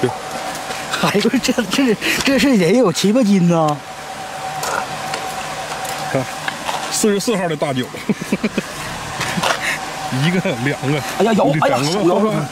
对，哎呦，这是也有700斤呢。看，44号的大酒，一个、两个，哎呀，咬，哎呀，手咬上了。